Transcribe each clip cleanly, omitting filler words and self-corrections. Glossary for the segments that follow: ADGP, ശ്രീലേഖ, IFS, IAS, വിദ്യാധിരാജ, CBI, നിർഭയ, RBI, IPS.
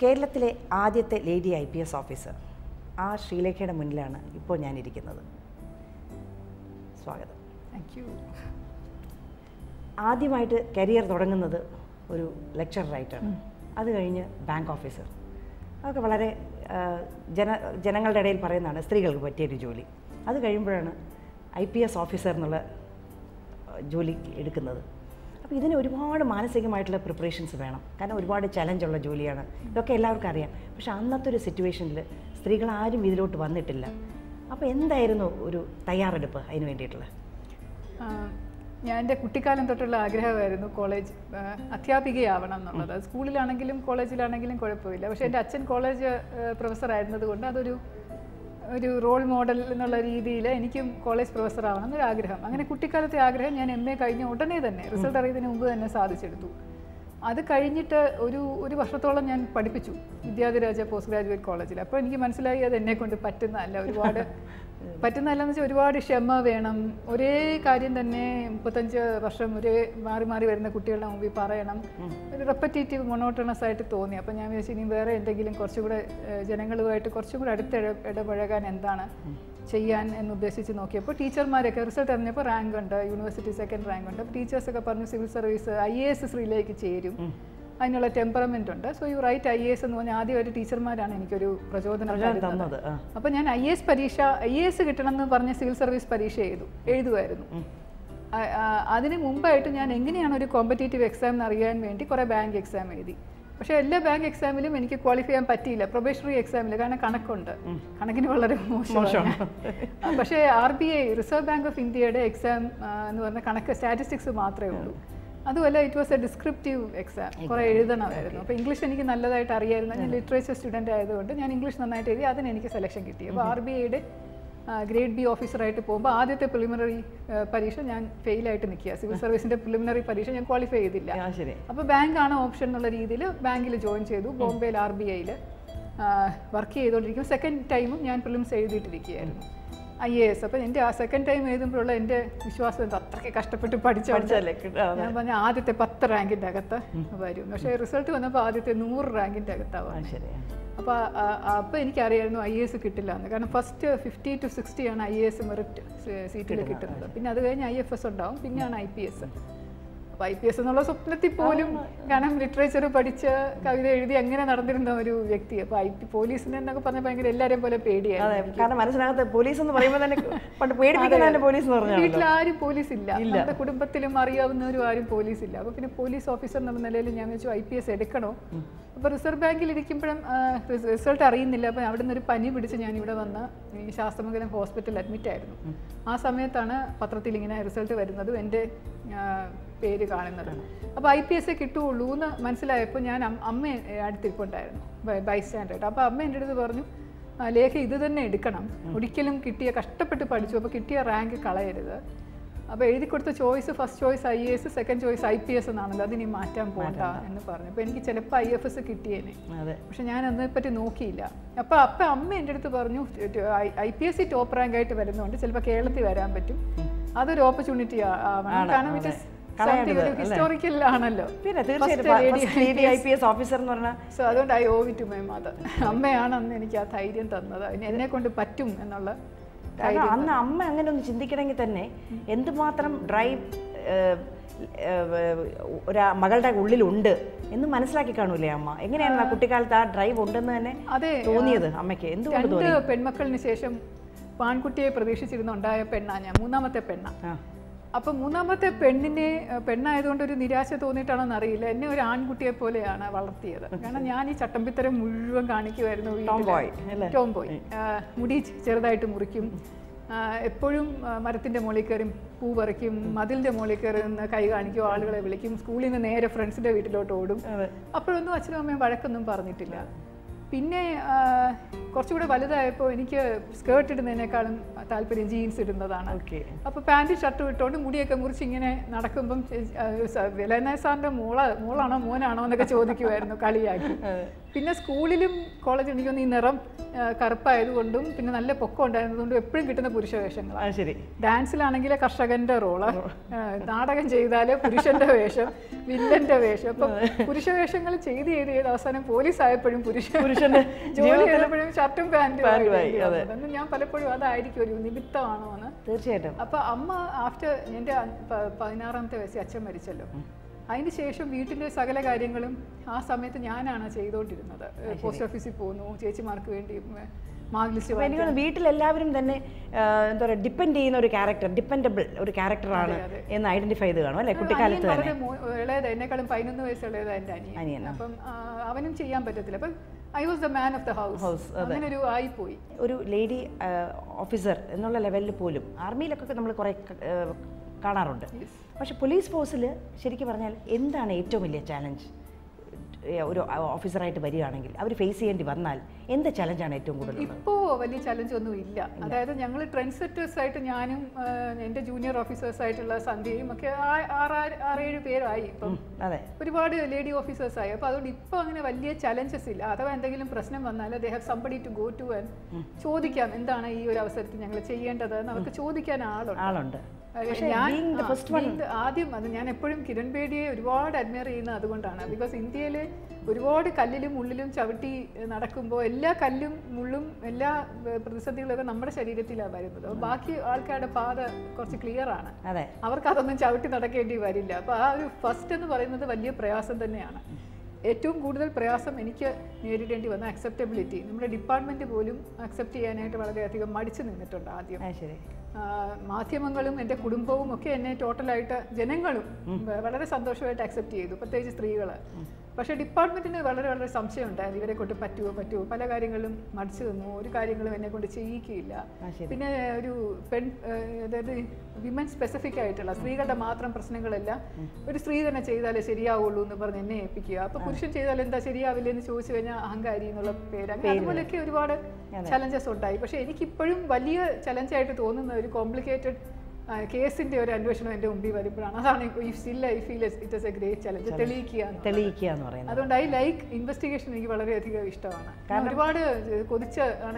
കേരളത്തിലെ ആദ്യത്തെ lady IPS officer ആ ശ്രീലേഖയുടെ മുന്നിലാണ് ഇപ്പോൾ ഞാൻ ഇരിക്കുന്നത്. സ്വാഗതം. Thank you. ആദ്യമായിട്ട് കരിയർ തുടങ്ങുന്നത് ഒരു ലെക്ചററായിട്ടാണ്. അത് കഴിഞ്ഞ് ബാങ്ക് ഓഫീസർ, അതൊക്കെ വളരെ ജനങ്ങളുടെ ഇടയിൽ പറയുന്നതാണ് സ്ത്രീകൾക്ക് പറ്റിയൊരു ജോലി. അത് കഴിയുമ്പോഴാണ് IPS ഓഫീസർ എന്നുള്ള ജോലി എടുക്കുന്നത്. അപ്പോൾ ഇതിന് ഒരുപാട് മാനസികമായിട്ടുള്ള പ്രിപ്പറേഷൻസ് വേണം, കാരണം ഒരുപാട് ചലഞ്ചുള്ള ജോലിയാണ്. ഇതൊക്കെ എല്ലാവർക്കും അറിയാം. പക്ഷെ അന്നത്തെ ഒരു സിറ്റുവേഷനിൽ സ്ത്രീകൾ ആരും ഇതിലോട്ട് വന്നിട്ടില്ല. അപ്പോൾ എന്തായിരുന്നു ഒരു തയ്യാറെടുപ്പ് അതിന് വേണ്ടിയിട്ടുള്ള? ഞാൻ എൻ്റെ കുട്ടിക്കാലം തൊട്ടുള്ള ആഗ്രഹമായിരുന്നു കോളേജ് അധ്യാപികയാവണം എന്നുള്ളത്. സ്കൂളിലാണെങ്കിലും കോളേജിലാണെങ്കിലും കുഴപ്പമില്ല. പക്ഷേ എൻ്റെ അച്ഛൻ കോളേജ് പ്രൊഫസർ ആയിരുന്നതുകൊണ്ട് അതൊരു ഒരു റോൾ മോഡൽ എന്നുള്ള രീതിയിൽ എനിക്കും കോളേജ് പ്രൊഫസറാവണം എന്നൊരാഗ്രഹം. അങ്ങനെ കുട്ടിക്കാലത്തെ ആഗ്രഹം ഞാൻ MA കഴിഞ്ഞ ഉടനെ തന്നെ, റിസൾട്ട് അറിയുന്നതിന് മുമ്പ് തന്നെ സാധിച്ചെടുത്തു. അത് കഴിഞ്ഞിട്ട് ഒരു വർഷത്തോളം ഞാൻ പഠിപ്പിച്ചു വിദ്യാധിരാജ പോസ്റ്റ് ഗ്രാജുവേറ്റ് കോളേജിൽ. അപ്പോൾ എനിക്ക് മനസ്സിലായി അത് എന്നെ കൊണ്ട് പറ്റുന്നതല്ലെന്ന് വെച്ചാൽ ഒരുപാട് ക്ഷമ വേണം. ഒരേ കാര്യം തന്നെ 35 വർഷം ഒരേ മാറി മാറി വരുന്ന കുട്ടികളുടെ മുമ്പിൽ പറയണം. ഒരു റെപ്പറ്റേറ്റീവ് മൊണോട്ടണസ് ആയിട്ട് തോന്നി. അപ്പോൾ ഞാൻ വിചാരിച്ചു ഇനി വേറെ എന്തെങ്കിലും കുറച്ചുകൂടെ ജനങ്ങളുമായിട്ട് കുറച്ചുകൂടെ ഇടപഴകാൻ എന്താണ് ചെയ്യാൻ എന്നുദ്ദേശിച്ച് നോക്കിയപ്പോൾ ടീച്ചർമാരൊക്കെ റിസൾട്ട് അറിഞ്ഞപ്പോൾ റാങ്ക് ഉണ്ട്, യൂണിവേഴ്സിറ്റി സെക്കൻഡ് റാങ്ക് ഉണ്ട്. അപ്പോൾ ടീച്ചേഴ്സൊക്കെ പറഞ്ഞു സിവിൽ സർവീസ് IAS ശ്രീയിലേക്ക് ചേരും, അതിനുള്ള ടെമ്പറമെൻ്റ് ഉണ്ട്. സോ യു റൈറ്റ് IAS എന്ന് പറഞ്ഞാൽ ആദ്യമായിട്ട് ടീച്ചർമാരാണ് എനിക്കൊരു പ്രചോദനം തന്നത്. അപ്പോൾ ഞാൻ IAS കിട്ടണം എന്ന് പറഞ്ഞ് സിവിൽ സർവീസ് പരീക്ഷ എഴുതുമായിരുന്നു. അതിന് മുമ്പായിട്ട് ഞാൻ എങ്ങനെയാണ് ഒരു കോമ്പറ്റേറ്റീവ് എക്സാം എന്നറിയാൻ വേണ്ടി കുറേ ബാങ്ക് എക്സാം എഴുതി. പക്ഷേ എല്ലാ ബാങ്ക് എക്സാമിലും എനിക്ക് ക്വാളിഫൈ ചെയ്യാൻ പറ്റിയില്ല, പ്രൊബേഷണറി എക്സാമിൽ. കാരണം കണക്കിന് വളരെ മോശമാണ്. പക്ഷേ RBI റിസർവ് ബാങ്ക് ഓഫ് ഇന്ത്യയുടെ എക്സാം എന്ന് പറഞ്ഞാൽ കണക്ക് സ്റ്റാറ്റിസ്റ്റിക്സ് മാത്രമേ ഉള്ളൂ. അതുപോലെ it was a descriptive exam, കുറേ എഴുതണമായിരുന്നു. അപ്പോൾ ഇംഗ്ലീഷ് എനിക്ക് നല്ലതായിട്ട് അറിയായിരുന്നു. ഞാൻ ലിറ്ററേച്ചർ സ്റ്റുഡൻ്റ് ആയതുകൊണ്ട് ഞാൻ ഇംഗ്ലീഷ് നന്നായിട്ട് എഴുതി, അതിന് എനിക്ക് സെലക്ഷൻ കിട്ടി. അപ്പോൾ RBIയുടെ ഗ്രേഡ് B ഓഫീസറായിട്ട് പോകുമ്പോൾ ആദ്യത്തെ പ്രിലിമിനറി പരീക്ഷ ഞാൻ ഫെയിലായിട്ട് നിൽക്കുക. സിവിൽ സർവീസിൻ്റെ പ്രിലിമിനറി പരീക്ഷ ഞാൻ ക്വാളിഫൈ ചെയ്തില്ല. അപ്പോൾ ബാങ്കാണ് ഓപ്ഷൻ എന്നുള്ള രീതിയിൽ ബാങ്കിൽ ജോയിൻ ചെയ്തു. ബോംബെയിൽ RBIയിൽ വർക്ക് ചെയ്തുകൊണ്ടിരിക്കും. സെക്കൻഡ് ടൈമും ഞാൻ പ്രിലിംസ് എഴുതിയിട്ടിരിക്കുകയായിരുന്നു IAS. അപ്പം എൻ്റെ ആ സെക്കൻഡ് ടൈം എഴുതുമ്പോഴുള്ള എൻ്റെ വിശ്വാസം എന്താ, അത്രയ്ക്ക് കഷ്ടപ്പെട്ട് പഠിച്ചാലേ ഞാൻ പറഞ്ഞ ആദ്യത്തെ 10 റാങ്കിൻ്റെ അകത്ത് വരും. പക്ഷേ റിസൾട്ട് വന്നപ്പോൾ ആദ്യത്തെ 100 റാങ്കിൻ്റെ അകത്താവാം. അപ്പോൾ എനിക്കറിയായിരുന്നു IAS കിട്ടില്ല എന്ന്. കാരണം ഫസ്റ്റ് 50 to 60 ആണ് IAS മെറിറ്റ് സീറ്റിൽ കിട്ടുന്നത്. പിന്നെ അത് കഴിഞ്ഞ് IFS ഉണ്ടാവും, പിന്നെയാണ് IPS. അപ്പോൾ IPS എന്നുള്ള സ്വപ്നത്തിൽ പോലും, കാരണം ലിറ്ററേച്ചർ പഠിച്ച് കവിത എഴുതി അങ്ങനെ നടന്നിരുന്ന ഒരു വ്യക്തി. അപ്പോൾ പോലീസിനെ എന്നൊക്കെ പറഞ്ഞാൽ ഭയങ്കര എല്ലാവരെയും പോലെ പേടിയായിരുന്നു. കാരണം മനസ്സിനകത്ത് പോലീസ് എന്ന് പറയുമ്പോൾ തന്നെ പണ്ട് പേടിപ്പിക്കുന്നതന്നെ പോലീസ് എന്ന് പറഞ്ഞാൽ വീട്ടിലാരും പോലീസ് ഇല്ല, നമ്മുടെ കുടുംബത്തിലും അറിയാവുന്നവരും ആരും പോലീസ് ഇല്ല. അപ്പോൾ പിന്നെ പോലീസ് ഓഫീസർ എന്ന നിലയിൽ ഞാൻ വെച്ചു IPS എടുക്കണോ. അപ്പോൾ റിസർവ് ബാങ്കിൽ ഇരിക്കുമ്പോഴും റിസൾട്ട് അറിയുന്നില്ല. അപ്പോൾ അവിടെ നിന്നൊരു പനി പിടിച്ച് ഞാൻ ഇവിടെ വന്ന് ഈ ശാസ്ത്രമംഗലം ഹോസ്പിറ്റലിൽ അഡ്മിറ്റ് ആയിരുന്നു. ആ സമയത്താണ് പത്രത്തിൽ ഇങ്ങനെ റിസൾട്ട് വരുന്നതും എൻ്റെ പേര് കാണുന്നത്. അപ്പോൾ IPS കിട്ടുകയുള്ളൂ എന്ന് മനസ്സിലായപ്പോൾ ഞാൻ അമ്മ അടുത്തിരിപ്പുണ്ടായിരുന്നു ബൈസ്റ്റാൻഡായിട്ട്. അപ്പോൾ അമ്മ എൻ്റെ അടുത്ത് പറഞ്ഞു, ലേഖ ഇത് തന്നെ എടുക്കണം, ഒരിക്കലും കിട്ടിയ കഷ്ടപ്പെട്ട് പഠിച്ചു, അപ്പോൾ കിട്ടിയ റാങ്ക് കളയരുത്. അപ്പോൾ എഴുതി കൊടുത്ത choice first choice IAS, second choice IPS എന്നാണല്ലോ, അതിനി മാറ്റാൻ പോകണ്ട എന്ന് പറഞ്ഞു. അപ്പോൾ എനിക്ക് ചിലപ്പോൾ IFS കിട്ടിയേനെ, പക്ഷെ ഞാൻ അതിനെപ്പറ്റി നോക്കിയില്ല. അപ്പോൾ അമ്മ എൻ്റെ അടുത്ത് പറഞ്ഞു, IPS ടോപ്പ് റാങ്കായിട്ട് വരുന്നതുകൊണ്ട് ചിലപ്പോൾ കേരളത്തിൽ വരാൻ പറ്റും, അതൊരു ഓപ്പർച്യൂണിറ്റി ആവണം. കാരണം ഇറ്റ് ഇസ് ഹിസ്റ്റോറിക്കൽ ആണല്ലോ. സോ അതുകൊണ്ട് I owe it to my mother. അമ്മയാണ് അന്ന് എനിക്ക് ആ ധൈര്യം തന്നത്, ഇതിനെ കൊണ്ട് പറ്റും എന്നുള്ള. അന്ന് അമ്മ അങ്ങനെ ഒന്ന് ചിന്തിക്കണമെങ്കിൽ തന്നെ എന്തുമാത്രം ഡ്രൈവ് ഒരു മകളുടെ ഉള്ളിലുണ്ട് എന്ന് മനസ്സിലാക്കി കാണൂലേ അമ്മ? എങ്ങനെയാണ് ആ കുട്ടിക്കാലത്ത് ആ ഡ്രൈവ് ഉണ്ടെന്ന് തന്നെ തോന്നിയത് അമ്മയ്ക്ക്? എന്തുകൊണ്ട്? പെൺമക്കളിന് ശേഷം പാൺകുട്ടിയെ പ്രതീക്ഷിച്ചിരുന്നുണ്ടായ പെണ്ണാണ് ഞാൻ, മൂന്നാമത്തെ പെണ്ണാണ്. അപ്പം മൂന്നാമത്തെ പെണ്ണായതുകൊണ്ട് ഒരു നിരാശ തോന്നിയിട്ടാണെന്ന് അറിയില്ല, എന്നെ ഒരു ആൺകുട്ടിയെ പോലെയാണ് വളർത്തിയത്. കാരണം ഞാൻ ഈ ചട്ടമ്പിത്തരം മുഴുവൻ കാണിക്കുമായിരുന്നു. ടോംബോയ്, മുടി ചെറുതായിട്ട് മുറിക്കും, എപ്പോഴും മരത്തിൻ്റെ മുകളിൽ കയറും, പൂ പറിക്കും, മതിലിൻ്റെ മുകളിൽ കയറി നിന്ന് കൈ കാണിക്കും, ആളുകളെ വിളിക്കും, സ്കൂളിൽ നിന്ന് നേരെ ഫ്രണ്ട്സിൻ്റെ വീട്ടിലോട്ട് ഓടും. അപ്പോഴൊന്നും അച്ഛനും അമ്മയും വഴക്കൊന്നും പറഞ്ഞിട്ടില്ല. I skirt and jeans. Pant shirt in school and college, you can wear a dance, I was able to get the post office. I was able to get the post office. I was able to I was the man of the house. I was a lady officer. But the police force is a challenge. Officer right to bury Anangil. Every face and Divanal. In the challenge and I took Ipo Valley challenge on the Villa. That is young trendsetter site and Yanum and the junior officer site last Sunday. I read a pair I. But about a lady officer side, Dipa challenges ill. Other than the Gilm Prasna, they have somebody to go to and show the cam in the Anna. You have certain young Chay and other show the can Alunda. Being the first one, because India, reward Kalilum, Mulilum, Chavati, Narakumbo, Ella Kalum, Mulum, Ella, President, number Shaditilla, Baki, Alcada, Father, Corsica. Our Kathan Chavati, Narakati Varilla, first and the Varana, the Valia Prayas and the Niana. A two good prayas of Menica needed into an acceptability. Number department of volume, accept the Madison in the Todadio. Mathia Mangalum and the Kudumbo, okay, and a total lighter, Jenangalum, whatever Sandosho accept you, but there is 3 years. But a department in a valor assumption, and you go to Patu, Palagaringalum, Matsu, Ricaringalum, and I go to Chiikila. Pinna do pen women specific item, as regal the Matram personalella, but it's reason a Chesa, Seria, Ulu, the Berne, Pikia, Pusha Chesa, and the Seria will in Chosena, Hungary, Nola, Pedang, challenges or die. But any keep Purim Valia challenge at own very complicated. Case in theory, admission and don't be very brana. If still I feel it is a great challenge. Telikian. I like investigation. I wish to honor.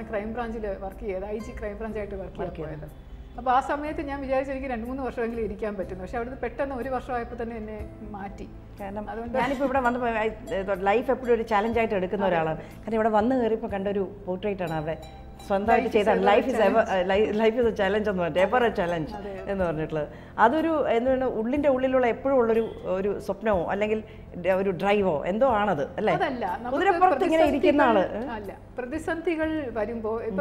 Crime branch work here, IG crime branch at work here. A Basamet and Yamija and Moon was really decampered. Shout out the Petan or River Shop and Marty. Life a challenge at Rikanora. And you would have won the Ripakandaru portrait and away. Life is a challenge, ever a challenge. That's why life will be smooth. I think it's very valuable. I think it's very valuable. It's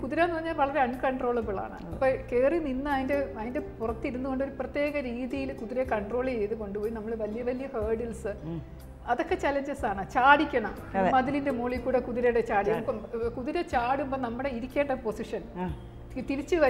very uncontrollable. If you don't control it, there are hurdles. That's the challenges. There are options. If you have a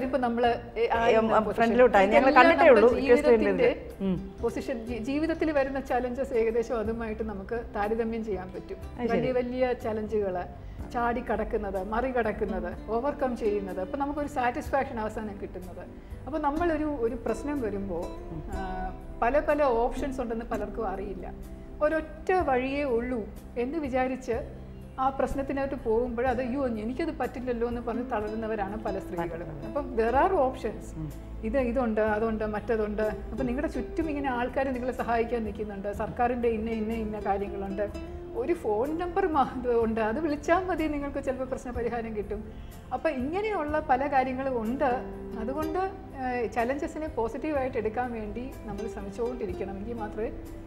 phone number, you can get a person who can get a person. If you have challenges,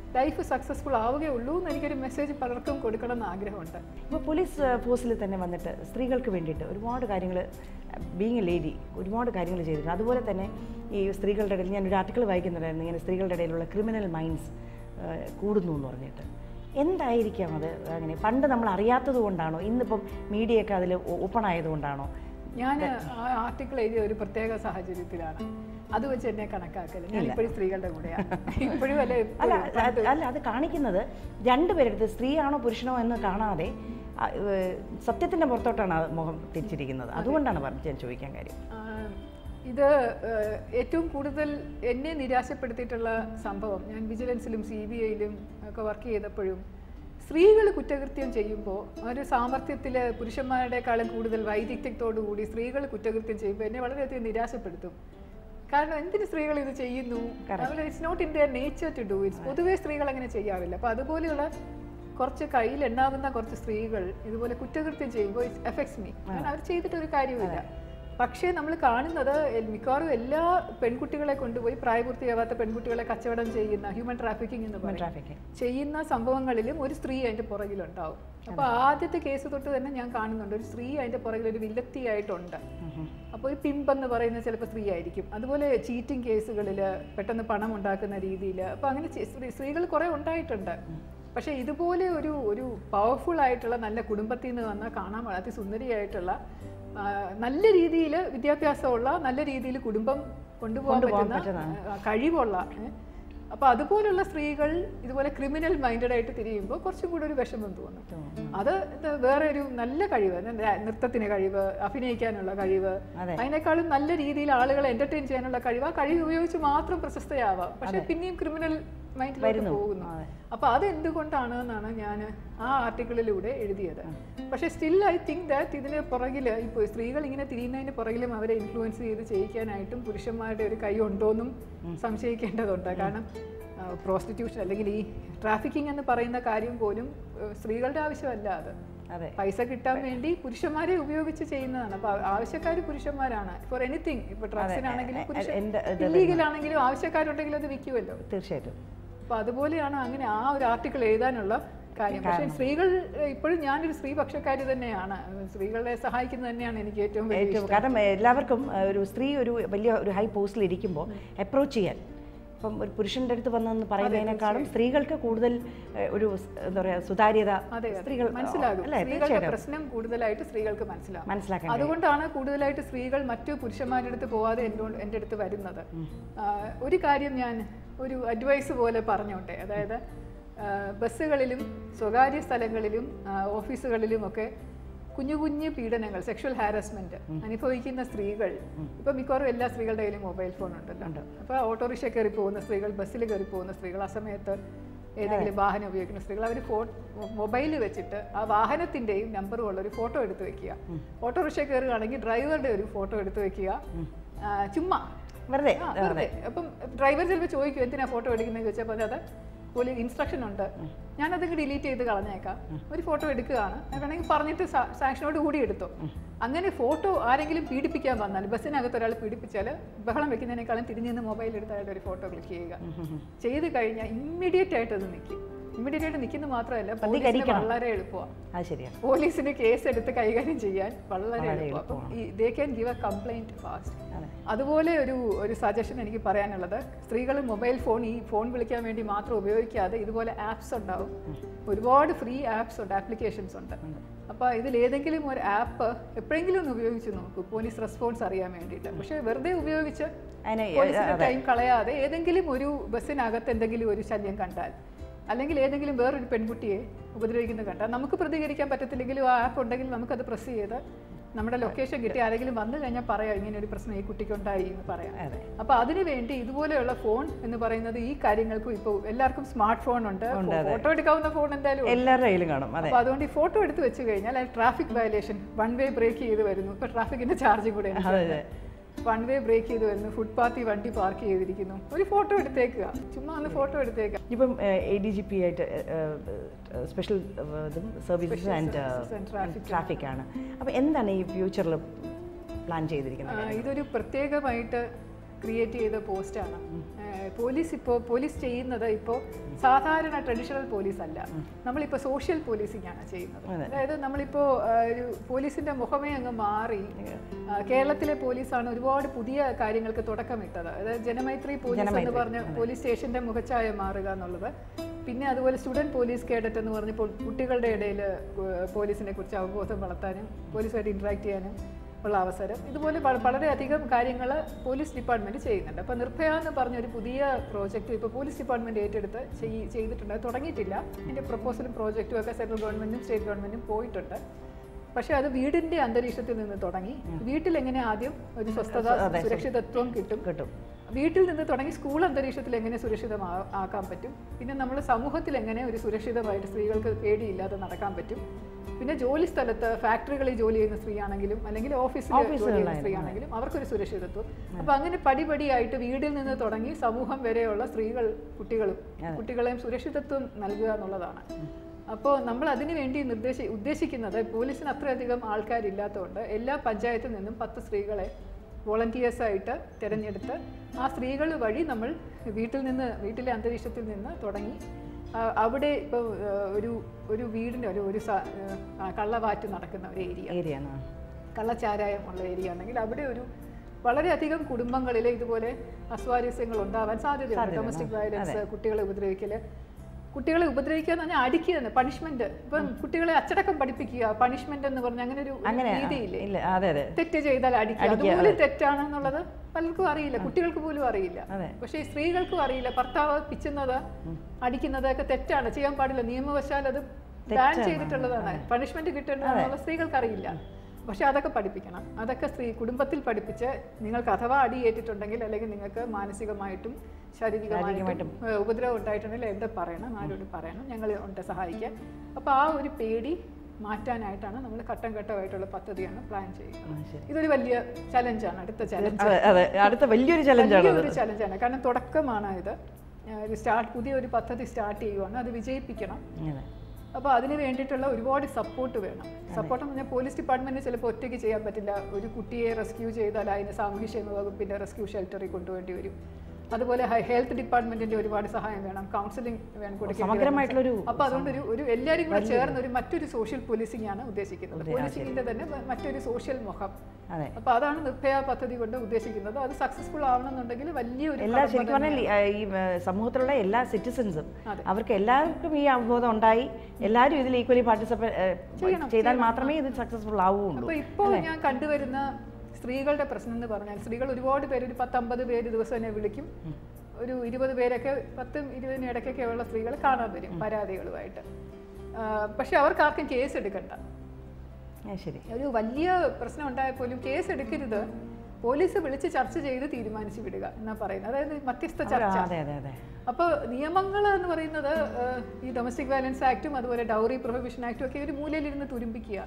you can get a positive attitude. Life is successful. You can get a message from the police force. Being a lady, you want to carry a lady. That's why I wrote an article about criminal minds. എന്തായിരിക്കാം അത് അങ്ങനെ പണ്ട് നമ്മൾ അറിയാത്തത് കൊണ്ടാണോ ഇന്നിപ്പം media ഒക്കെ അതിൽ ഓപ്പൺ ആയതുകൊണ്ടാണോ ഞാൻ ആ ആർട്ടിക്കിൾ എഴുതിയ ഒരു പ്രത്യേക സാഹചര്യത്തിലാണ് അത് വെച്ച് എന്നെ കണക്കാക്കല് ഞാൻ ഇപ്പോഴും സ്ത്രീകളുടെ കൂടെയാണ് ഇപ്പോഴും അല്ല അത് കാണിക്കുന്നത് രണ്ടുപേരുടെ സ്ത്രീയാണോ പുരുഷനോ എന്ന് കാണാതെ സത്യത്തിന്റെ പുറത്തോട്ടാണ് മുഖം തിരിച്ചിരിക്കുന്നത് അതുകൊണ്ടാണ് ഞാൻ ചോദിക്കാൻ കാര്യം ഇത് ഏറ്റവും കൂടുതൽ എന്നെ നിരാശപ്പെടുത്തിയിട്ടുള്ള സംഭവം ഞാൻ വിജിലൻസിലും CBI-യിലും ഒക്കെ വർക്ക് ചെയ്തപ്പോഴും സ്ത്രീകൾ കുറ്റകൃത്യം ചെയ്യുമ്പോൾ ഒരു സാമർത്ഥ്യത്തിൽ പുരുഷന്മാരുടെക്കാളും കൂടുതൽ വൈദഗ്ധ്യത്തോടുകൂടി സ്ത്രീകൾ കുറ്റകൃത്യം ചെയ്യുമ്പോൾ എന്നെ വളരെയധികം നിരാശപ്പെടുത്തും കാരണം എന്തിന് സ്ത്രീകൾ ഇത് ചെയ്യുന്നു it's not in their nature to do it's പൊതുവേ സ്ത്രീകൾ അങ്ങനെ ചെയ്യാറില്ല അപ്പോൾ അതുപോലെയുള്ള കുറച്ച് കയ്യിലുണ്ടാവുന്ന കുറച്ച് സ്ത്രീകൾ ഇതുപോലെ കുറ്റകൃത്യം ചെയ്യുമ്പോൾ ഇറ്റ്സ് എഫക്ട്സ് മീ കാരണം അവർ ചെയ്തിട്ടൊരു കാര്യമില്ല പക്ഷേ നമ്മൾ കാണുന്നത് മിക്കവാറും എല്ലാ പെൺകുട്ടികളെ കൊണ്ടുപോയി പ്രായപൂർത്തിയാവാത്ത പെൺകുട്ടികളെ കച്ചവടം ചെയ്യുന്ന ഹ്യൂമൻ ട്രാഫിക്കിംഗ് എന്ന് പറയുന്ന ചെയ്യുന്ന സംഭവങ്ങളിലും ഒരു സ്ത്രീ അതിൻ്റെ പുറകിലുണ്ടാവും അപ്പോൾ ആദ്യത്തെ കേസ് തൊട്ട് തന്നെ ഞാൻ കാണുന്നുണ്ട് ഒരു സ്ത്രീ അതിൻ്റെ പുറകിലൊരു വില്ലത്തിയായിട്ടുണ്ട് അപ്പോൾ ഒരു പിമ്പെന്ന് പറയുന്ന ചിലപ്പോൾ സ്ത്രീ ആയിരിക്കും അതുപോലെ ചീറ്റിംഗ് കേസുകളിൽ പെട്ടെന്ന് പണം ഉണ്ടാക്കുന്ന രീതിയിൽ അപ്പോൾ അങ്ങനെ സ്ത്രീകൾ കുറേ ഉണ്ടായിട്ടുണ്ട് പക്ഷേ ഇതുപോലെ ഒരു ഒരു പവർഫുൾ ആയിട്ടുള്ള നല്ല കുടുംബത്തിൽ നിന്ന് വന്നാൽ കാണാൻ അതിസുന്ദരിയായിട്ടുള്ള നല്ല രീതിയിൽ വിദ്യാഭ്യാസമുള്ള നല്ല രീതിയിൽ കുടുംബം കൊണ്ടുപോകാൻ പറ്റുന്ന കഴിവുള്ള അപ്പോൾ അതുപോലുള്ള സ്ത്രീകൾ ഇതുപോലെ ക്രിമിനൽ മൈൻഡഡായിട്ട് തിരിയുമ്പോൾ കുറച്ചും കൂടെ ഒരു വിഷമം തോന്നും അത് വേറെ ഒരു നല്ല കഴിവ് നൃത്തത്തിന് കഴിവ് അഭിനയിക്കാനുള്ള കഴിവ് അതിനേക്കാളും നല്ല രീതിയിൽ ആളുകളെ എൻ്റർടൈൻ ചെയ്യാനുള്ള കഴിവ് ആ കഴിവ് ഉപയോഗിച്ച് മാത്രം പ്രശസ്തയാവാം പക്ഷെ പിന്നെയും ക്രിമിനൽ മൈൻഡിലേക്ക് പോകുന്നു അപ്പോൾ അത് എന്തുകൊണ്ടാണ് എന്നാണ് ഞാൻ ആ ആർട്ടിക്കിളിലൂടെ എഴുതിയത് പക്ഷേ സ്റ്റിൽ ഐ തിങ്ക് ദാറ്റ് ഇതിന് പുറകിൽ ഇപ്പോൾ സ്ത്രീകൾ ഇങ്ങനെ തിരിയുന്നതിന് പുറകിലും അവരെ ഇൻഫ്ലുവൻസ് ചെയ്ത് ചെയ്യിക്കാനായിട്ടും പുരുഷന്മാരുടെ ഒരു കൈ ഉണ്ടോയെന്നും സംശയിക്കേണ്ടതുണ്ട് കാരണം പ്രോസ്റ്റിറ്റ്യൂഷൻ അല്ലെങ്കിൽ ഈ ട്രാഫിക്കിംഗ് എന്ന് പറയുന്ന കാര്യം പോലും സ്ത്രീകളുടെ ആവശ്യമല്ല അത് പൈസ കിട്ടാൻ വേണ്ടി പുരുഷന്മാരെ ഉപയോഗിച്ച് ചെയ്യുന്നതാണ് അപ്പോൾ ആവശ്യക്കാർ പുരുഷന്മാരാണ് ഫോർ എനിത്തിങ് ഇപ്പോൾ ഡ്രഗ്സിനാണെങ്കിലും ഇല്ലീഗലാണെങ്കിലും ആവശ്യക്കാരുണ്ടെങ്കിലും അത് വിൽക്കുമല്ലോ തീർച്ചയായിട്ടും അപ്പോൾ അതുപോലെയാണ് അങ്ങനെ ആ ഒരു ആർട്ടിക്കിൾ എഴുതാനുള്ള കാര്യം പക്ഷേ സ്ത്രീകൾ ഇപ്പോഴും ഞാനൊരു സ്ത്രീപക്ഷക്കാരി തന്നെയാണ് സ്ത്രീകളെ സഹായിക്കുന്നത് തന്നെയാണ് എനിക്ക് ഏറ്റവും കാരണം എല്ലാവർക്കും ഒരു സ്ത്രീ ഒരു വലിയ ഒരു ഹൈ പോസ്റ്റിൽ ഇരിക്കുമ്പോൾ അപ്രോച്ച് ചെയ്യാൻ ഇപ്പം ഒരു പുരുഷൻ്റെ അടുത്ത് വന്നെന്ന് പറയുന്നതിനേക്കാളും സ്ത്രീകൾക്ക് കൂടുതൽ ഒരു എന്താ പറയുക സുതാര്യത സ്ത്രീകൾ മനസ്സിലാകും പ്രശ്നം കൂടുതലായിട്ട് സ്ത്രീകൾക്ക് മനസ്സിലാകും അതുകൊണ്ടാണ് കൂടുതലായിട്ട് സ്ത്രീകൾ മറ്റു പുരുഷന്മാരുടെ അടുത്ത് പോവാതെ എൻ്റെ അടുത്ത് വരുന്നത് ഒരു കാര്യം ഞാൻ ഒരു അഡ്വൈസ് പോലെ പറഞ്ഞോട്ടെ അതായത് ബസ്സുകളിലും സ്വകാര്യ സ്ഥലങ്ങളിലും ഓഫീസുകളിലുമൊക്കെ കുഞ്ഞു കുഞ്ഞു പീഡനങ്ങൾ സെക്ഷൽ ഹാരസ്മെന്റ് അനുഭവിക്കുന്ന സ്ത്രീകൾ ഇപ്പൊ മിക്കവാറും എല്ലാ സ്ത്രീകളുടെ കയ്യിലും മൊബൈൽ ഫോൺ ഉണ്ടല്ലോ അപ്പൊ ഓട്ടോറിക്ഷ കയറി പോകുന്ന സ്ത്രീകൾ ബസ്സിൽ കയറി പോകുന്ന സ്ത്രീകൾ ആ സമയത്ത് ഏതെങ്കിലും വാഹനം ഉപയോഗിക്കുന്ന സ്ത്രീകൾ അവർ മൊബൈൽ വെച്ചിട്ട് ആ വാഹനത്തിന്റെയും നമ്പറും ഉള്ള ഒരു ഫോട്ടോ എടുത്ത് വെക്കുക ഓട്ടോറിക്ഷ കയറുകയാണെങ്കിൽ ഡ്രൈവറുടെ ഒരു ഫോട്ടോ എടുത്ത് വെക്കുക ചുമ്മാ വെറുതെ അപ്പം ഡ്രൈവർ ചിലപ്പോൾ ചോദിക്കും എന്തിനാ ഫോട്ടോ എടുക്കുന്നതെന്ന് ചോദിച്ചപ്പോൾ അത് ഒരു ഇൻസ്ട്രക്ഷൻ ഉണ്ട് ഞാനത് ഡിലീറ്റ് ചെയ്ത് കളഞ്ഞേക്കാം ഒരു ഫോട്ടോ എടുക്കുകയാണ് വേണമെങ്കിൽ പറഞ്ഞിട്ട് സാക്ഷനോട് കൂടി എടുത്തു അങ്ങനെ ഫോട്ടോ ആരെങ്കിലും പീഡിപ്പിക്കാൻ വന്നാൽ ബസ്സിനകത്ത് ഒരാൾ പീഡിപ്പിച്ചാൽ ബഹളം വെക്കുന്നതിനേക്കാളും തിരിഞ്ഞു നിന്ന് മൊബൈൽ എടുത്തായിട്ട് ഒരു ഫോട്ടോ ക്ലിക്ക് ചെയ്യുക ചെയ്ത് കഴിഞ്ഞാൽ ഇമ്മീഡിയറ്റ് ആയിട്ട് അത് നിൽക്കും ഇമ്മീഡിയറ്റ് ആയിട്ട് നിൽക്കുന്നത് മാത്രമല്ല വളരെ എളുപ്പമാണ് പോലീസിന് കേസ് എടുത്ത് കൈകാര്യം ചെയ്യാൻ വളരെ എളുപ്പമാണ് they can give a complaint fast അതുപോലെ ഒരു ഒരു സജഷൻ എനിക്ക് പറയാനുള്ളത് സ്ത്രീകൾ മൊബൈൽ ഫോൺ ഈ ഫോൺ വിളിക്കാൻ വേണ്ടി മാത്രം ഉപയോഗിക്കാതെ ഇതുപോലെ ആപ്സ് ഉണ്ടാവും ഒരുപാട് ഫ്രീ ആപ്സ് ഉണ്ട് ആപ്ലിക്കേഷൻസ് ഉണ്ട് അപ്പോൾ ഇതിലേതെങ്കിലും ഒരു ആപ്പ് എപ്പോഴെങ്കിലും ഒന്ന് ഉപയോഗിച്ച് നോക്കും പോലീസ് റെസ്പോൺസ് അറിയാൻ വേണ്ടിയിട്ട് പക്ഷേ വെറുതെ ഉപയോഗിച്ച് ടൈം കളയാതെ ഏതെങ്കിലും ഒരു ബസ്സിനകത്ത് എന്തെങ്കിലും ഒരു ശല്യം കണ്ടാൽ അല്ലെങ്കിൽ ഏതെങ്കിലും വേറൊരു പെൺകുട്ടിയെ ഉപദ്രവിക്കുന്നത് കണ്ടാൽ നമുക്ക് പ്രതികരിക്കാൻ പറ്റത്തില്ലെങ്കിലും ആ ആപ്പ് ഉണ്ടെങ്കിൽ നമുക്കത് പ്രസ് ചെയ്ത് നമ്മുടെ ലൊക്കേഷൻ കിട്ടി ആരെങ്കിലും വന്നു കഴിഞ്ഞാൽ പറയാം ഇങ്ങനെ ഒരു പ്രശ്നം ഈ കുട്ടിക്കുണ്ടായി എന്ന് പറയാം അപ്പോൾ അതിനുവേണ്ടി ഇതുപോലെയുള്ള ഫോൺ എന്ന് പറയുന്നത് ഈ കാര്യങ്ങൾക്കും ഇപ്പോൾ എല്ലാവർക്കും സ്മാർട്ട് ഫോൺ ഉണ്ട് ഫോട്ടോ എടുക്കാവുന്ന ഫോൺ എന്തായാലും എല്ലാവരുടെ കയ്യിലും കാണും അപ്പോൾ അതുകൊണ്ട് ഈ ഫോട്ടോ എടുത്ത് വെച്ച് കഴിഞ്ഞാൽ traffic violation one way break ചെയ്ത് വരുന്നു ഇപ്പോൾ ട്രാഫിക്കിൻ്റെ ചാർജ് കൂടെ വൺ വേ ബ്രേക്ക് ചെയ്ത് വരുന്നു ഫുട്പാത്തിൽ വണ്ടി പാർക്ക് ചെയ്തിരിക്കുന്നു ഒരു ഫോട്ടോ എടുത്തേക്കുക ചുമ്മാ ഒന്ന് ഫോട്ടോ എടുത്തേക്കുക ഇപ്പം ADGP ആയിട്ട് സ്പെഷ്യൽ സർവീസസ് ആൻഡ് ട്രാഫിക് ആണ് അപ്പോൾ എന്താണ് ഈ ഫ്യൂച്ചറിൽ പ്ലാൻ ചെയ്തിരിക്കുന്നത് ഇതൊരു പ്രത്യേകമായിട്ട് ക്രിയേറ്റ് ചെയ്ത പോസ്റ്റാണ് പോലീസ് ചെയ്യുന്നത് ഇപ്പോൾ സാധാരണ ട്രഡീഷണൽ പോലീസ് അല്ല നമ്മളിപ്പോൾ സോഷ്യൽ പോലീസിംഗ് ആണ് ചെയ്യുന്നത് അതായത് നമ്മളിപ്പോൾ ഒരു പോലീസിൻ്റെ മുഖമേ അങ്ങ് മാറി കേരളത്തിലെ പോലീസാണ് ഒരുപാട് പുതിയ കാര്യങ്ങൾക്ക് തുടക്കമിട്ടത് അതായത് ജനമൈത്രി പോലീസ് എന്ന് പറഞ്ഞ പോലീസ് സ്റ്റേഷൻ്റെ മുഖച്ഛായ മാറുക എന്നുള്ളത് പിന്നെ അതുപോലെ സ്റ്റുഡന്റ് പോലീസ് കേഡറ്റ് എന്ന് പറഞ്ഞപ്പോൾ കുട്ടികളുടെ ഇടയിൽ പോലീസിനെ കുറിച്ച് അവബോധം വളർത്താനും പോലീസുമായിട്ട് ഇന്ററാക്ട് ചെയ്യാനും ഉള്ള അവസരം, ഇതുപോലെ വളരെയധികം കാര്യങ്ങൾ പോലീസ് ഡിപ്പാർട്ട്മെൻറ്റ് ചെയ്യുന്നുണ്ട്. അപ്പോൾ നിർഭയ എന്ന് പറഞ്ഞൊരു പുതിയ പ്രോജക്റ്റ് ഇപ്പോൾ പോലീസ് ഡിപ്പാർട്ട്മെൻറ്റ് ഏറ്റെടുത്ത് ചെയ്തിട്ടുണ്ട്. തുടങ്ങിയിട്ടില്ല, ഇതിൻ്റെ പ്രപ്പോസലും പ്രോജക്റ്റും ഒക്കെ സെൻട്രൽ ഗവൺമെൻറ്റും സ്റ്റേറ്റ് ഗവൺമെൻറ്റും പോയിട്ടുണ്ട്. പക്ഷേ അത് വീടിൻ്റെ അന്തരീക്ഷത്തിൽ നിന്ന് തുടങ്ങി, വീട്ടിൽ എങ്ങനെ ആദ്യം ഒരു സ്വസ്ഥത സുരക്ഷിതത്വം കിട്ടും, വീട്ടിൽ നിന്ന് തുടങ്ങി സ്കൂൾ അന്തരീക്ഷത്തിൽ എങ്ങനെ സുരക്ഷിതമാക്കാൻ പറ്റും, പിന്നെ നമ്മൾ സമൂഹത്തിൽ എങ്ങനെ ഒരു സുരക്ഷിതമായിട്ട് സ്ത്രീകൾക്ക് പേടിയില്ലാതെ നടക്കാൻ പറ്റും, പിന്നെ ജോലി സ്ഥലത്ത് ഫാക്ടറികളിൽ ജോലി ചെയ്യുന്ന സ്ത്രീ ആണെങ്കിലും അല്ലെങ്കിൽ ഓഫീസിൽ ജോലി ചെയ്യുന്ന സ്ത്രീ ആണെങ്കിലും അവർക്കൊരു സുരക്ഷിതത്വം. അപ്പോൾ അങ്ങനെ പടിപടിയായിട്ട് വീട്ടിൽ നിന്ന് തുടങ്ങി സമൂഹം വരെയുള്ള സ്ത്രീകൾ കുട്ടികളെയും സുരക്ഷിതത്വം നൽകുക എന്നുള്ളതാണ്. അപ്പോൾ നമ്മൾ അതിനുവേണ്ടി ഉദ്ദേശിക്കുന്നത് പോലീസിന് അത്രയധികം ആൾക്കാരില്ലാത്തതുകൊണ്ട് എല്ലാ പഞ്ചായത്തിൽ നിന്നും 10 സ്ത്രീകളെ വോളണ്ടിയേഴ്സായിട്ട് തിരഞ്ഞെടുത്ത് ആ സ്ത്രീകൾ വഴി നമ്മൾ വീട്ടിലെ അന്തരീക്ഷത്തിൽ നിന്ന് തുടങ്ങി അവിടെ ഇപ്പോൾ ഒരു വീടിൻ്റെ ഒരു കള്ളവാറ്റ് നടക്കുന്ന ഒരു ഏരിയ, കള്ളച്ചാരായം ഉള്ള ഏരിയ ആണെങ്കിൽ അവിടെ ഒരു വളരെയധികം കുടുംബങ്ങളിലെ ഇതുപോലെ അസ്വാരസ്യങ്ങൾ ഉണ്ടാവാൻ സാധ്യതയുണ്ട്. ഡൊമസ്റ്റിക് വയലൻസ്, കുട്ടികളെ ഉപദ്രവിക്കുക എന്ന് പറഞ്ഞാൽ അടിക്കുക തന്നെ, പണിഷ്മെന്റ്. ഇപ്പം കുട്ടികളെ അച്ചടക്കം പഠിപ്പിക്കുക, പണിഷ്മെന്റ് എന്ന് പറഞ്ഞാൽ അങ്ങനെ ഒരു രീതിയില്ല. തെറ്റ് ചെയ്താൽ അടിക്കുക, അതുപോലെ തെറ്റാണെന്നുള്ളത് പലർക്കും അറിയില്ല, കുട്ടികൾക്ക് പോലും അറിയില്ല. പക്ഷേ സ്ത്രീകൾക്കും അറിയില്ല, ഭർത്താവ് പിച്ചുന്നത് അടിക്കുന്നതൊക്കെ തെറ്റാണ്, ചെയ്യാൻ പാടില്ല, നിയമവശാൽ അത് ബാൻ ചെയ്തിട്ടുള്ളതാണ്, പണിഷ്മെന്റ് കിട്ടേണ്ടതെന്നുള്ള സ്ത്രീകൾക്ക് അറിയില്ല. പക്ഷെ അതൊക്കെ പഠിപ്പിക്കണം, അതൊക്കെ കുടുംബത്തിൽ പഠിപ്പിച്ച് നിങ്ങൾക്ക് അഥവാ അടിയേറ്റിട്ടുണ്ടെങ്കിൽ അല്ലെങ്കിൽ നിങ്ങൾക്ക് മാനസികമായിട്ടും ശാരീരികമായിട്ടും ഉപദ്രവം ഉണ്ടായിട്ടുണ്ടെങ്കിൽ എന്താ പറയണം, ആരോട് പറയണം, ഞങ്ങൾ ഉണ്ട് സഹായിക്കാൻ. അപ്പോൾ ആ ഒരു പേടി മാറ്റാനായിട്ടാണ് നമ്മൾ ഘട്ടം ഘട്ടമായിട്ടുള്ള പദ്ധതിയാണ് പ്ലാൻ ചെയ്യുന്നത്. ഇതൊരു വലിയ ചലഞ്ചാണ്, അടുത്ത വലിയൊരു ചലഞ്ചാണ്. കാരണം തുടക്കമാണ് ഇത്, പുതിയൊരു പദ്ധതി സ്റ്റാർട്ട് ചെയ്യുവാണ്, അത് വിജയിപ്പിക്കണം. അപ്പോൾ അതിന് വേണ്ടിയിട്ടുള്ള ഒരുപാട് സപ്പോർട്ട് വേണം. സപ്പോർട്ട് എന്ന് പറഞ്ഞാൽ പോലീസ് ഡിപ്പാർട്ട്മെൻറ്റിന് ചിലപ്പോൾ ഒറ്റയ്ക്ക് ചെയ്യാൻ പറ്റില്ല. ഒരു കുട്ടിയെ റെസ്ക്യൂ ചെയ്താൽ അതിന് സാമൂഹ്യക്ഷേമ വകുപ്പിൻ്റെ റെസ്ക്യൂ ഷെൽട്ടറിൽ കൊണ്ടുപോകേണ്ടി വരും. അതുപോലെ ഹെൽത്ത് ഡിപ്പാർട്ട്മെന്റിന്റെ ഒരുപാട് സഹായം വേണം, കൗൺസിലിംഗ് കൊടുക്കണം. അപ്പോൾ അതുകൊണ്ട് എല്ലാവരും കൂടെ ചേർന്ന് മറ്റൊരു സോഷ്യൽ പോലീസിംഗ് ആണ് ഉദ്ദേശിക്കുന്നത്, പോലീസിംഗിന്റെ തന്നെ മറ്റൊരു സോഷ്യൽ മുഖം. അപ്പൊ അതാണ് നിർഭയ പദ്ധതി കൊണ്ട് ഉദ്ദേശിക്കുന്നത്. അത് സക്സസ്ഫുൾ ആവണമെന്നുണ്ടെങ്കിൽ വലിയൊരു സമൂഹത്തിലുള്ള എല്ലാ സിറ്റിസൺസും അവർക്ക് എല്ലാവർക്കും ഈ അവബോധം ഉണ്ടായി എല്ലാവരും ഇതിൽ ഈക്വലി പാർട്ടിസിപ്പേറ്റ് ചെയ്താൽ മാത്രമേ ഇത് സക്സസ്ഫുൾ ആവുകയുള്ളൂ. ഇപ്പോൾ ഞാൻ കണ്ടുവരുന്ന സ്ത്രീകളുടെ പ്രശ്നം എന്ന് പറഞ്ഞാൽ സ്ത്രീകൾ ഒരുപാട് പേര്, ഒരു 10-50 പേര് ദിവസം തന്നെ വിളിക്കും, ഒരു 20 പേരൊക്കെ 10-20 ഇടയ്ക്കൊക്കെ ഉള്ള സ്ത്രീകൾ കാണാൻ വരും പരാതികളുമായിട്ട്. പക്ഷെ അവർക്ക് ആർക്കും കേസ് എടുക്കണ്ട. ശരി, ഒരു വലിയ പ്രശ്നം ഉണ്ടായാൽ പോലും കേസ് എടുക്കരുത്, പോലീസ് വിളിച്ച് ചർച്ച ചെയ്ത് തീരുമാനിച്ചു വിടുക എന്നാ പറയുന്നത്, അതായത് മധ്യസ്ഥ ചർച്ച. അപ്പോൾ നിയമങ്ങൾ എന്ന് പറയുന്നത് ഈ ഡൊമസ്റ്റിക് വയലൻസ് ആക്ടും അതുപോലെ ഡൗറി പ്രൊഹിബിഷൻ ആക്ടും ഒക്കെ ഒരു മൂലയിലിരുന്ന് തുരുമ്പിക്കുക,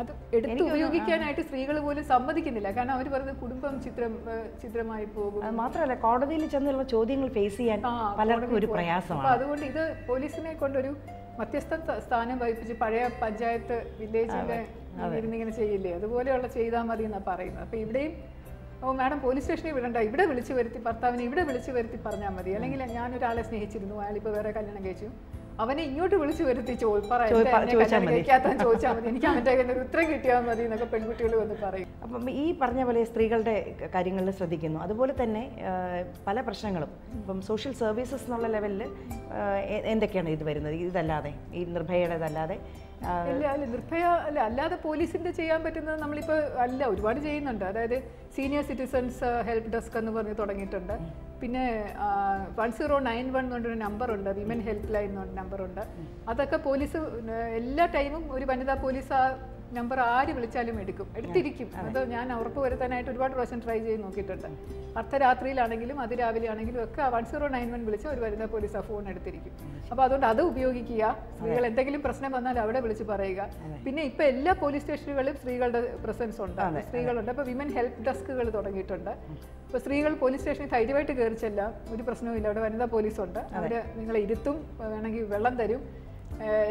അത് എടുത്ത് ഉപയോഗിക്കാനായിട്ട് സ്ത്രീകൾ പോലും സമ്മതിക്കുന്നില്ല. കാരണം അവർ പറഞ്ഞ കുടുംബം ചിത്രമായി പോകും, മാത്രമല്ല കോടതിയിൽ ചെന്നുള്ള ചോദ്യങ്ങൾ ഫേസ് ചെയ്യാൻ പലർക്കും ഒരു പ്രയാസമാണ്. അതുകൊണ്ട് ഇത് പോലീസിനെ കൊണ്ടൊരു മധ്യസ്ഥ സ്ഥാനം വഹിപ്പിച്ച് പഴയ പഞ്ചായത്ത് വില്ലേജിലെ ഇരുന്നിങ്ങനെ ചെയ്യില്ലേ അതുപോലെയുള്ള ചെയ്താൽ മതി എന്നാണ് പറയുന്നത്. അപ്പോൾ ഇവിടെയും മാഡം പോലീസ് സ്റ്റേഷനിൽ വിടണ്ട, ഇവിടെ വിളിച്ചു വരുത്തി ഭർത്താവിനെ ഇവിടെ വിളിച്ചു വരുത്തി പറഞ്ഞാൽ മതി, അല്ലെങ്കിൽ ഞാനൊരാളെ സ്നേഹിച്ചിരുന്നു, അയാളിപ്പോൾ വേറെ കല്യാണം കഴിച്ചു, അവനെ ഇങ്ങോട്ട് വിളിച്ചു വരുത്തി ചോദിച്ചാൽ മതി, എനിക്ക് അവൻ്റെ ഒരു ഉത്തരം കിട്ടിയാൽ മതി എന്നൊക്കെ പെൺകുട്ടികൾ വന്ന് പറയും. അപ്പം ഈ പറഞ്ഞ പോലെ സ്ത്രീകളുടെ കാര്യങ്ങളിൽ ശ്രദ്ധിക്കുന്നു. അതുപോലെ തന്നെ പല പ്രശ്നങ്ങളും ഇപ്പം സോഷ്യൽ സർവീസസ് എന്നുള്ള ലെവലിൽ എന്തൊക്കെയാണ് ഇത് വരുന്നത്, ഇതല്ലാതെ ഈ നിർഭയയുടേതല്ലാതെ? നിർഭയ അല്ലാതെ പോലീസിൻ്റെ ചെയ്യാൻ പറ്റുന്നത് നമ്മളിപ്പോൾ ഒരുപാട് ചെയ്യുന്നുണ്ട്. അതായത് സീനിയർ സിറ്റിസൺസ് ഹെൽപ്പ് ഡെസ്ക് എന്ന് പറഞ്ഞ് തുടങ്ങിയിട്ടുണ്ട്. പിന്നെ 1091 എന്നൊരു നമ്പറുണ്ട്, വിമൻ ഹെൽപ്പ് ലൈൻ എന്നൊരു നമ്പറുണ്ട്. അതൊക്കെ പോലീസ് എല്ലാ ടൈമും ഒരു വനിതാ പോലീസ് ആ നമ്പർ ആര് വിളിച്ചാലും എടുത്തിരിക്കും. അത് ഞാൻ ഉറപ്പ് വരുത്താനായിട്ട് ഒരുപാട് പ്രാവശ്യം ട്രൈ ചെയ്ത് നോക്കിയിട്ടുണ്ട്. അർദ്ധരാത്രിയിലാണെങ്കിലും അതിരാവിലെ ആണെങ്കിലും ഒക്കെ 1091 വിളിച്ചാൽ ഒരു വനിതാ പോലീസ് ആ ഫോൺ എടുത്തിരിക്കും. അപ്പോൾ അതുകൊണ്ട് അത് ഉപയോഗിക്കുക. സ്ത്രീകൾ എന്തെങ്കിലും പ്രശ്നം വന്നാൽ അവിടെ വിളിച്ച് പറയുക. പിന്നെ ഇപ്പോൾ എല്ലാ പോലീസ് സ്റ്റേഷനുകളിലും സ്ത്രീകളുടെ പ്രസൻസ് ഉണ്ടാകും, സ്ത്രീകളുണ്ട്. അപ്പോൾ വിമൻ ഹെൽപ്പ് ഡെസ്കുകൾ തുടങ്ങിയിട്ടുണ്ട്. ഇപ്പോൾ സ്ത്രീകൾ പോലീസ് സ്റ്റേഷനിൽ ധൈര്യമായിട്ട് കയറിച്ചല്ല, ഒരു പ്രശ്നവും ഇല്ല, അവിടെ വനിതാ പോലീസുണ്ട്, അവർ നിങ്ങളെ ഇരുത്തും, വേണമെങ്കിൽ വെള്ളം തരും,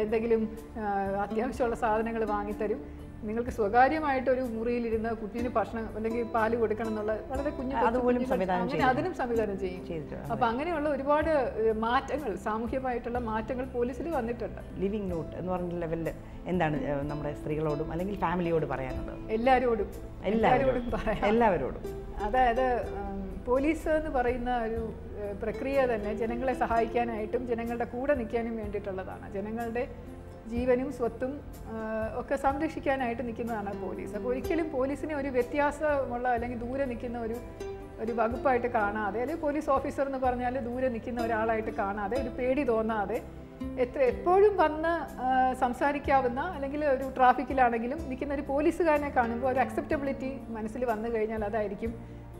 എന്തെങ്കിലും അത്യാവശ്യമുള്ള സാധനങ്ങൾ വാങ്ങിത്തരും, നിങ്ങൾക്ക് സ്വകാര്യമായിട്ടൊരു മുറിയിലിരുന്ന് കുഞ്ഞിന് ഭക്ഷണം അല്ലെങ്കിൽ പാല് കൊടുക്കണം എന്നുള്ള വളരെ കുഞ്ഞു അതിനും സംവിധാനം ചെയ്യും. അപ്പം അങ്ങനെയുള്ള ഒരുപാട് മാറ്റങ്ങൾ, സാമൂഹ്യമായിട്ടുള്ള മാറ്റങ്ങൾ പോലീസിൽ വന്നിട്ടുണ്ട്. ലിവിംഗ് നോട്ട് എന്ന് പറഞ്ഞ ലെവലിൽ എന്താണ് നമ്മുടെ സ്ത്രീകളോടും അല്ലെങ്കിൽ ഫാമിലിയോട് പറയാനുള്ളത്? എല്ലാവരോടും പറയാം, എല്ലാവരോടും. അതായത് police എന്ന് പറയുന്ന ഒരു പ്രക്രിയ തന്നെ ജനങ്ങളെ സഹായിക്കാനായിട്ടും ജനങ്ങളുടെ കൂടെ നിൽക്കാനും വേണ്ടിയിട്ടുള്ളതാണ് ജനങ്ങളുടെ ജീവനും സ്വത്തും ഒക്കെ സംരക്ഷിക്കാനായിട്ട് നിൽക്കുന്നതാണ് പോലീസ് അപ്പോൾ ഒരിക്കലും പോലീസിനെ ഒരു വ്യത്യാസമുള്ള അല്ലെങ്കിൽ ദൂരെ നിൽക്കുന്ന ഒരു വകുപ്പായിട്ട് കാണാതെ അല്ലെങ്കിൽ പോലീസ് ഓഫീസർ എന്ന് പറഞ്ഞാൽ ദൂരെ നിൽക്കുന്ന ഒരാളായിട്ട് കാണാതെ ഒരു പേടി തോന്നാതെ എപ്പോഴും വന്ന് സംസാരിക്കാവുന്ന അല്ലെങ്കിൽ ഒരു ട്രാഫിക്കിലാണെങ്കിലും നിൽക്കുന്ന ഒരു പോലീസുകാരനെ കാണുമ്പോൾ ഒരു അക്സെപ്റ്റബിലിറ്റി മനസ്സിൽ വന്നു കഴിഞ്ഞാൽ അതായിരിക്കും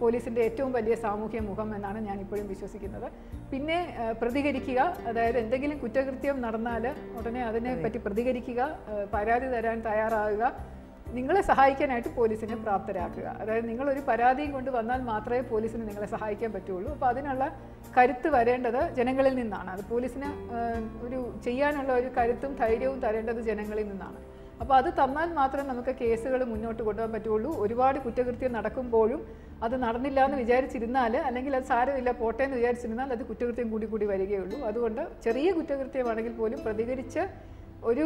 പോലീസിന്റെ ഏറ്റവും വലിയ സാമൂഹ്യ മുഖം എന്നാണ് ഞാൻ ഇപ്പോഴും വിശ്വസിക്കുന്നത് പിന്നെ പ്രതികരിക്കുക അതായത് എന്തെങ്കിലും കുറ്റകൃത്യം നടന്നാൽ ഉടനെ അതിനെപ്പറ്റി പ്രതികരിക്കുക പരാതി തരാൻ തയ്യാറാവുക നിങ്ങളെ സഹായിക്കാനായിട്ട് പോലീസിനെ പ്രാപ്തരാക്കുക അതായത് നിങ്ങൾ ഒരു പരാതിയും കൊണ്ട് വന്നാൽ മാത്രമേ പോലീസിന് നിങ്ങളെ സഹായിക്കാൻ പറ്റുള്ളൂ അപ്പോൾ അതിനുള്ള കരുത്ത് വരേണ്ടത് ജനങ്ങളിൽ നിന്നാണ് അത് പോലീസിന് ഒരു ചെയ്യാനുള്ള ഒരു കരുത്തും ധൈര്യവും തരേണ്ടത് ജനങ്ങളിൽ നിന്നാണ് അപ്പോൾ അത് തന്നാൽ മാത്രമേ നമുക്ക് കേസുകൾ മുന്നോട്ട് കൊണ്ടുപോകാൻ പറ്റുള്ളൂ ഒരുപാട് കുറ്റകൃത്യം നടക്കുമ്പോഴും അത് നടന്നില്ല എന്ന് വിചാരിച്ചിരുന്നാൽ അല്ലെങ്കിൽ അത് സാരമില്ല പോട്ടെ എന്ന് വിചാരിച്ചിരുന്നാൽ അത് കുറ്റകൃത്യം കൂടി വരികയുള്ളൂ അതുകൊണ്ട് ചെറിയ കുറ്റകൃത്യമാണെങ്കിൽ പോലും പ്രതികരിച്ച് ഒരു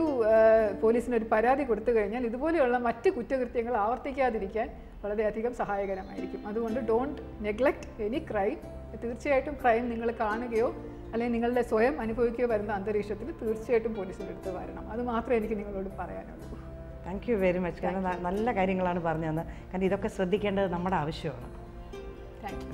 പോലീസിനൊരു പരാതി കൊടുത്തു കഴിഞ്ഞാൽ ഇതുപോലെയുള്ള മറ്റ് കുറ്റകൃത്യങ്ങൾ ആവർത്തിക്കാതിരിക്കാൻ വളരെയധികം സഹായകരമായിരിക്കും അതുകൊണ്ട് ഡോണ്ട് നെഗ്ലക്റ്റ് എനി ക്രൈം തീർച്ചയായിട്ടും ക്രൈം നിങ്ങൾ കാണുകയോ അല്ലെങ്കിൽ നിങ്ങളുടെ സ്വയം അനുഭവിക്കുകയോ വരുന്ന അന്തരീക്ഷത്തിൽ തീർച്ചയായിട്ടും പോലീസിൻ്റെ അടുത്ത് വരണം അത് മാത്രമേ എനിക്ക് നിങ്ങളോട് പറയാനുള്ളൂ താങ്ക് യു വെരി മച്ച് കാരണം നല്ല കാര്യങ്ങളാണ് പറഞ്ഞു തന്നത് കാരണം ഇതൊക്കെ ശ്രദ്ധിക്കേണ്ടത് നമ്മുടെ ആവശ്യമാണ് താങ്ക് യു